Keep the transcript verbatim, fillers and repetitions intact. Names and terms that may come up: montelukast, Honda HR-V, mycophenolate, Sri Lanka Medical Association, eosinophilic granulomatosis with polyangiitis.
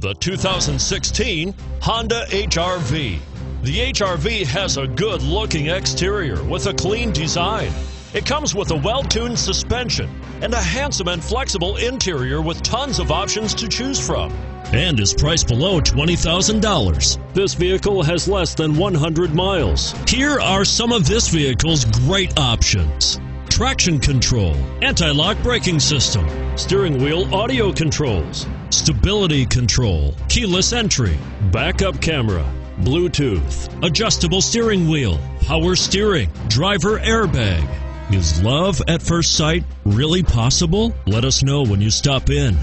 The two thousand sixteen Honda H R V. The H R V has a good-looking exterior with a clean design. It comes with a well-tuned suspension and a handsome and flexible interior with tons of options to choose from, and is priced below twenty thousand dollars. This vehicle has less than one hundred miles. Here are some of this vehicle's great options: traction control, anti-lock braking system, steering wheel audio controls, stability control, keyless entry, backup camera, Bluetooth, adjustable steering wheel, power steering, driver airbag. Is love at first sight really possible? Let us know when you stop in.